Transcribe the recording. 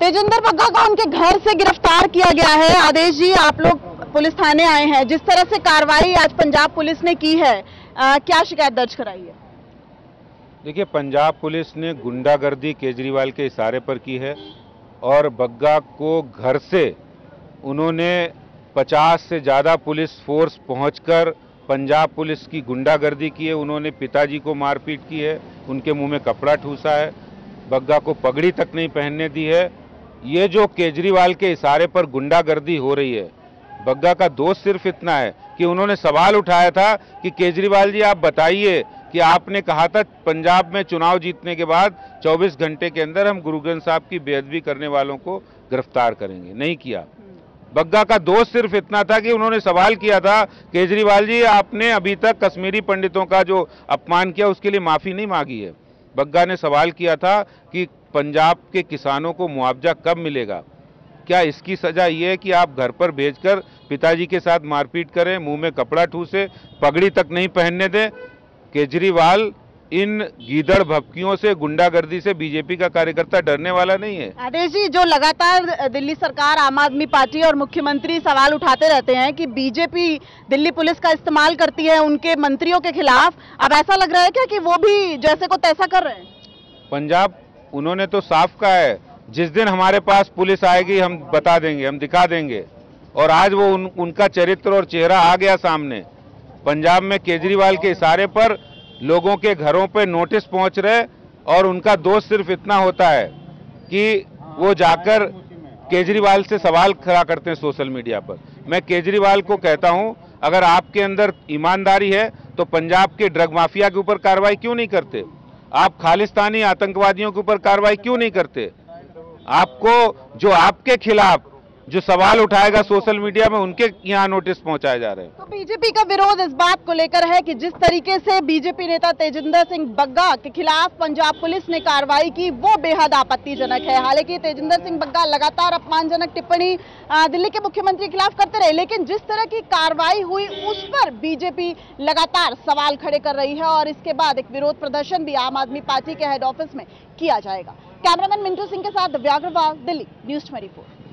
तेजिंदर बग्गा को उनके घर से गिरफ्तार किया गया है। आदेश जी, आप लोग पुलिस थाने आए हैं, जिस तरह से कार्रवाई आज पंजाब पुलिस ने की है, क्या शिकायत दर्ज कराई है? देखिए, पंजाब पुलिस ने गुंडागर्दी केजरीवाल के इशारे पर की है और बग्गा को घर से उन्होंने 50 से ज़्यादा पुलिस फोर्स पहुंचकर पंजाब पुलिस की गुंडागर्दी की है। उन्होंने पिताजी को मारपीट की है, उनके मुंह में कपड़ा ठूसा है, बग्गा को पगड़ी तक नहीं पहनने दी है। ये जो केजरीवाल के इशारे पर गुंडागर्दी हो रही है, बग्गा का दोष सिर्फ इतना है कि उन्होंने सवाल उठाया था कि केजरीवाल जी आप बताइए कि आपने कहा था पंजाब में चुनाव जीतने के बाद 24 घंटे के अंदर हम गुरुग्रंथ साहब की बेअदबी करने वालों को गिरफ्तार करेंगे, नहीं किया। बग्गा का दोष सिर्फ इतना था कि उन्होंने सवाल किया था केजरीवाल जी आपने अभी तक कश्मीरी पंडितों का जो अपमान किया उसके लिए माफ़ी नहीं मांगी है। बग्गा ने सवाल किया था कि पंजाब के किसानों को मुआवजा कब मिलेगा। क्या इसकी सज़ा ये है कि आप घर पर भेजकर पिताजी के साथ मारपीट करें, मुंह में कपड़ा ठूसे, पगड़ी तक नहीं पहनने दें? केजरीवाल इन गीदड़ भपकियों से, गुंडागर्दी से बीजेपी का कार्यकर्ता डरने वाला नहीं है। आदेश जी, जो लगातार दिल्ली सरकार, आम आदमी पार्टी और मुख्यमंत्री सवाल उठाते रहते हैं कि बीजेपी दिल्ली पुलिस का इस्तेमाल करती है उनके मंत्रियों के खिलाफ, अब ऐसा लग रहा है क्या कि वो भी जैसे को तैसा कर रहे हैं? पंजाब, उन्होंने तो साफ कहा है जिस दिन हमारे पास पुलिस आएगी हम बता देंगे, हम दिखा देंगे, और आज वो उनका चरित्र और चेहरा आ गया सामने। पंजाब में केजरीवाल के इशारे पर लोगों के घरों पे नोटिस पहुंच रहे और उनका दोष सिर्फ इतना होता है कि वो जाकर केजरीवाल से सवाल खड़ा करते हैं सोशल मीडिया पर। मैं केजरीवाल को कहता हूं, अगर आपके अंदर ईमानदारी है तो पंजाब के ड्रग माफिया के ऊपर कार्रवाई क्यों नहीं करते? आप खालिस्तानी आतंकवादियों के ऊपर कार्रवाई क्यों नहीं करते? आपको जो आपके खिलाफ जो सवाल उठाएगा सोशल मीडिया में उनके यहाँ नोटिस पहुंचाए जा रहे हैं। तो बीजेपी का विरोध इस बात को लेकर है कि जिस तरीके से बीजेपी नेता तेजिंदर सिंह बग्गा के खिलाफ पंजाब पुलिस ने कार्रवाई की वो बेहद आपत्तिजनक है। हालांकि तेजिंदर सिंह बग्गा लगातार अपमानजनक टिप्पणी दिल्ली के मुख्यमंत्री के खिलाफ करते रहे, लेकिन जिस तरह की कार्रवाई हुई उस पर बीजेपी लगातार सवाल खड़े कर रही है और इसके बाद एक विरोध प्रदर्शन भी आम आदमी पार्टी के हेड ऑफिस में किया जाएगा। कैमरामैन मिंटू सिंह के साथ दिव्यागर बाग, दिल्ली न्यूज़ 24।